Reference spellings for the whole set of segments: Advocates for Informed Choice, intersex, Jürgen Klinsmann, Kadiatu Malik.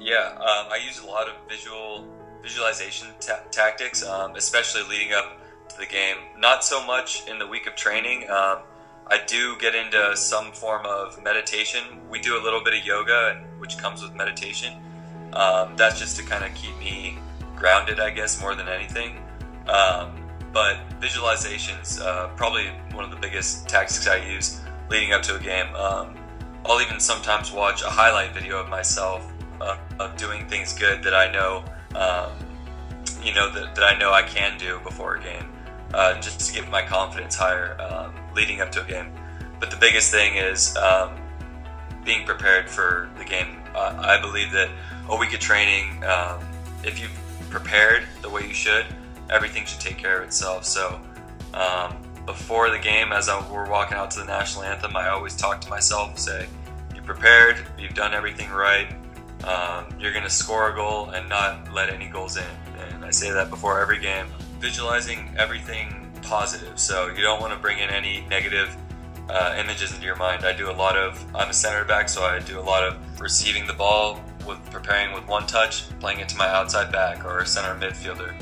Yeah, I use a lot of visualization tactics, especially leading up to the game. Not so much in the week of training. I do get into some form of meditation. We do a little bit of yoga, which comes with meditation. That's just to kind of keep me grounded, I guess, more than anything. But visualization's probably one of the biggest tactics I use leading up to a game. I'll even sometimes watch a highlight video of myself of doing things good that I know, that I know I can do before a game, just to get my confidence higher leading up to a game. But the biggest thing is being prepared for the game. I believe that a week of training, if you've prepared the way you should, everything should take care of itself. So before the game, as we're walking out to the national anthem, I always talk to myself, say, you prepared, you've done everything right, you're going to score a goal and not let any goals in. And I say that before every game. Visualizing everything positive, so you don't want to bring in any negative images into your mind. I'm a center back, so I do a lot of receiving the ball, preparing with one touch, playing it to my outside back or center midfielder.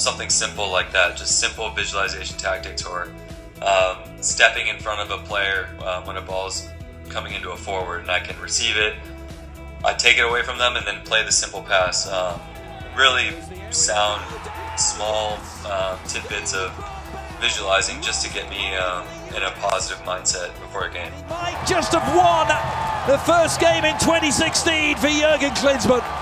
Something simple like that, just simple visualization tactics, or stepping in front of a player when a ball's coming into a forward and I can receive it. I take it away from them and then play the simple pass. Really sound, small tidbits of visualizing just to get me in a positive mindset before a game. Might just have won the first game in 2016 for Jürgen Klinsmann.